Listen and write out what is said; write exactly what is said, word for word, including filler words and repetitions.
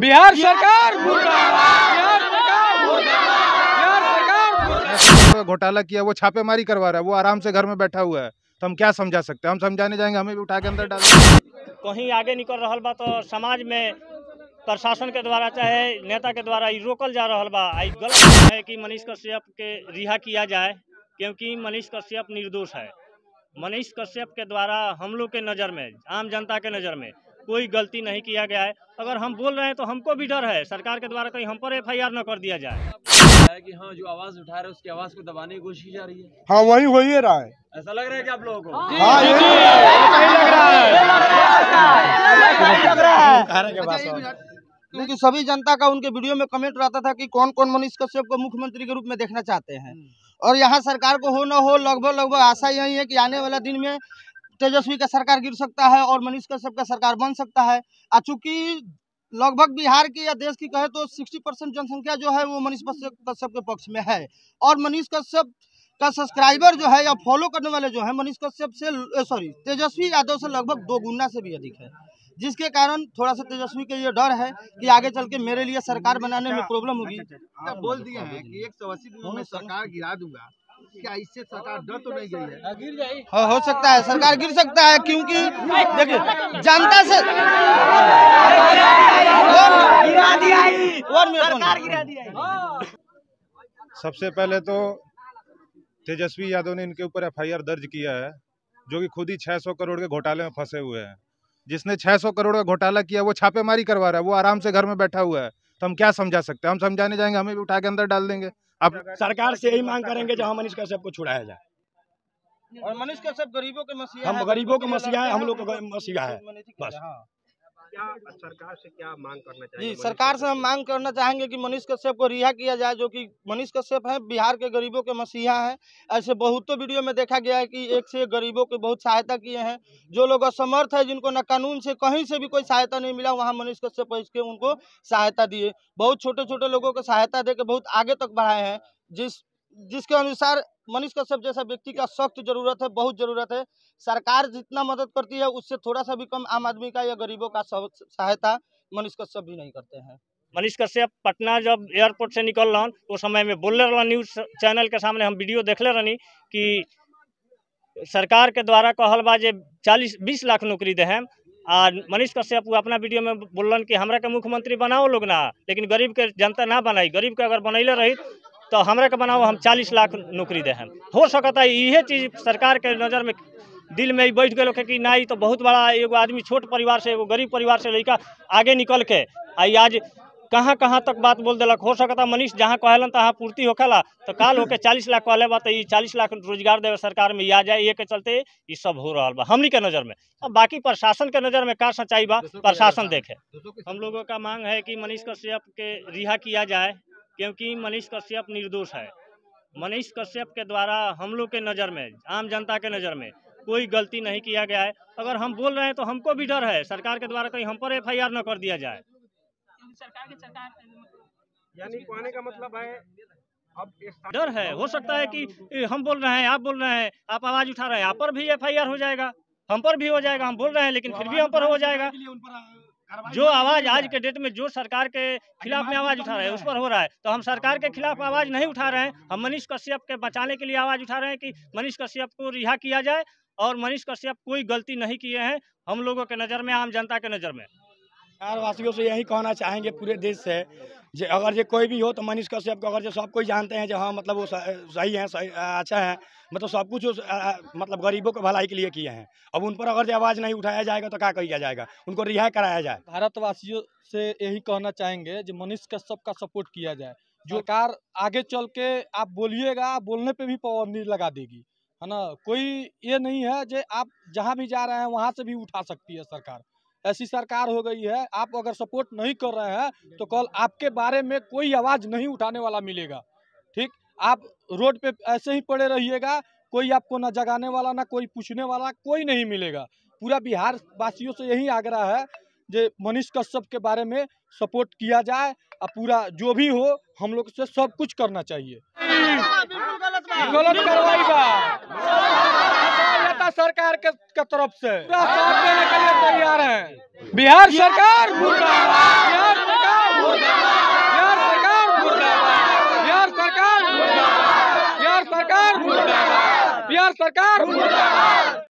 बिहार सरकार घोटाला किया, वो छापेमारी करवा रहा है, वो आराम से घर में बैठा हुआ है, तो हम क्या समझा सकते हैं। हम समझाने जाएंगे हमें भी उठा के अंदर डाल। कहीं आगे निकल रहा बा तो समाज में प्रशासन के द्वारा चाहे नेता के द्वारा ये रोकल जा रहा बा। आई गलत है कि मनीष कश्यप के रिहा किया जाए, क्योंकि मनीष कश्यप निर्दोष है। मनीष कश्यप के द्वारा हम लोग के नज़र में, आम जनता के नज़र में कोई गलती नहीं किया गया है। अगर हम बोल रहे हैं तो हमको भी डर है सरकार के द्वारा कहीं हम पर एफ आई आर न कर दिया जाए कि हाँ जो आवाज़ उठा रहे हैं उसकी आवाज़ को दबाने की कोशिश की जा रही है। हाँ वही हो ही रहा है, ऐसा लग रहा है कि आप लोगों को हाँ ये लग रहा है लग रहा है क्योंकि सभी जनता का उनके वीडियो में कमेंट रहता था कि कौन कौन मनीष कश्यप को मुख्यमंत्री के रूप में देखना चाहते हैं। और यहाँ सरकार को हो ना हो लगभग लगभग आशा यही है कि आने वाला दिन में तेजस्वी का सरकार गिर सकता है और मनीष कश्यप का सरकार बन सकता है। और चूंकि लगभग बिहार की या देश की कहे तो साठ परसेंट जनसंख्या जो है वो मनीष कश्यप के पक्ष में है और मनीष कश्यप का सब्सक्राइबर जो है या फॉलो करने वाले जो है मनीष कश्यप से सॉरी तेजस्वी यादव से लगभग दो गुना से भी अधिक है, जिसके कारण थोड़ा सा तेजस्वी के ये डर है कि आगे चल के मेरे लिए सरकार बनाने में प्रॉब्लम होगी। बोल दिया है कि एक सौ अस्सी दिनों में सरकार गिरा दूंगा, क्या इससे सरकार डर तो नहीं गई है? गिर जाएगी, हाँ हो सकता है सरकार गिर सकता है, क्योंकि देखिए जनता से गिरा दिया सरकार गिरा दिया। सबसे पहले तो तेजस्वी यादव ने इनके ऊपर एफ आई आर दर्ज किया है, जो कि खुद ही छह सौ करोड़ के घोटाले में फंसे हुए हैं। जिसने छह सौ करोड़ का घोटाला किया वो छापेमारी करवा रहा है, वो आराम से घर में बैठा हुआ है, तो हम क्या समझा सकते हैं। हम समझाने जाएंगे हमें भी उठा के अंदर डाल देंगे। आप सरकार से यही मांग करेंगे जहां मनीष कश्यप को छुड़ाया जाए। और मनीष कश्यप गरीबों के मसीहा, हम गरीबों के मसीहा है, हम लोग का मसीहा है। बस क्या सरकार से क्या मांग करना चाहिए? जी सरकार से हम मांग करना चाहेंगे कि मनीष कश्यप को रिहा किया जाए, जो कि मनीष कश्यप है बिहार के गरीबों के मसीहा हैं। ऐसे बहुतों वीडियो में देखा गया है कि एक से एक गरीबों की बहुत सहायता किए हैं। जो लोग असमर्थ है, जिनको न कानून से कहीं से भी कोई सहायता नहीं मिला, वहाँ मनीष कश्यप पहुँच के उनको सहायता दिए। बहुत छोटे छोटे लोगों को सहायता दे के बहुत आगे तक बढ़ाए हैं, जिस जिसके अनुसार मनीष कश्यप जैसा व्यक्ति का सख्त जरूरत है, बहुत जरूरत है। सरकार जितना मदद करती है उससे थोड़ा सा भी कम आम आदमी का या गरीबों का सहायता मनीष कश्यप भी नहीं करते हैं। मनीष कश्यप पटना जब एयरपोर्ट से निकल रहा उस समय में बोल रहा न्यूज चैनल के सामने, हम वीडियो देख ले रहनी कि सरकार के द्वारा कहल बा जे चालीस बीस लाख नौकरी दे हैं। आ मनीष कश्यप अपना वीडियो में बोलन कि हमरा के मुख्यमंत्री बनाओ लोग ना, लेकिन गरीब के जनता ना बनाई। गरीब के अगर बनैले रही तो हमरा के बनाओ, हम चालीस लाख नौकरी दे हैं। हो सकता है यही चीज़ सरकार के नज़र में दिल में बैठ गए कि ना, तो बहुत बड़ा एगो आदमी छोट परिवार से, एगो गरीब परिवार से लड़का आगे निकल के आई आज कहाँ कहाँ तक बात बोल दिलक। हो सकता मनीष जहाँ कहलन तहाँ पूर्ति होखेला, तो काल होके चालीस लाख कहले बा तो चालीस लाख रोजगार देवे सरकार में आ जाए। ये के चलते ये सब हो रहा बा हमनी के नज़र में। अब बाकी प्रशासन के नज़र में का सच्चाई बा प्रशासन देखे। हम लोगों का मांग है कि मनीष कश्यप के रिहा किया जाए, क्योंकि मनीष कश्यप निर्दोष है। मनीष कश्यप के द्वारा हम लोग के नज़र में, आम जनता के नज़र में कोई गलती नहीं किया गया है। अगर हम बोल रहे हैं तो हमको भी डर है सरकार के द्वारा कहीं हम पर एफ आई आर न कर दिया जाए। सरकार के सरकार यानी कहने का मतलब है अब डर है। हो सकता है कि हम बोल रहे हैं, आप बोल रहे हैं, आप आवाज़ उठा रहे हैं, आप पर भी एफ आई आर हो जाएगा, हम पर भी हो जाएगा। हम बोल रहे हैं लेकिन फिर भी हम पर हो जाएगा। जो आवाज आज के डेट में जो सरकार के खिलाफ में आवाज उठा रहे हैं उस पर हो रहा है, तो हम सरकार के खिलाफ आवाज नहीं उठा रहे हैं। हम मनीष कश्यप के बचाने के लिए आवाज उठा रहे हैं कि मनीष कश्यप को रिहा किया जाए। और मनीष कश्यप कोई गलती नहीं किए हैं हम लोगों के नज़र में, आम जनता के नज़र में। बिहार वासियों से यही कहना चाहेंगे पूरे देश से जे अगर जे कोई भी हो तो मनीष कश्यप को, अगर जो सब कोई जानते हैं जो हाँ मतलब वो सही हैं, सही अच्छा है, मतलब सब कुछ आ, मतलब गरीबों को भलाई के लिए किए हैं। अब उन पर अगर जो आवाज़ नहीं उठाया जाएगा तो क्या किया जाएगा? उनको रिहा कराया जाए। भारतवासियों से यही कहना चाहेंगे जो मनीष कश्यप का सपोर्ट किया जाए। जो सरकार आगे चल के आप बोलिएगा, बोलने पर भी पाबंदी लगा देगी, है ना। कोई ये नहीं है जो आप जहाँ भी जा रहे हैं वहाँ से भी उठा सकती है सरकार। ऐसी सरकार हो गई है, आप अगर सपोर्ट नहीं कर रहे हैं तो कल आपके बारे में कोई आवाज़ नहीं उठाने वाला मिलेगा। ठीक, आप रोड पे ऐसे ही पड़े रहिएगा, कोई आपको ना जगाने वाला ना कोई पूछने वाला कोई नहीं मिलेगा। पूरा बिहार वासियों से यही आग्रह है जे मनीष कश्यप के बारे में सपोर्ट किया जाए और पूरा जो भी हो हम लोग से सब कुछ करना चाहिए। गलत कार्रवाई बा सरकार के तरफ से, पूरा साथ देने के लिए तैयार हैं। बिहार सरकार मुर्दाबाद। सरकार सरकार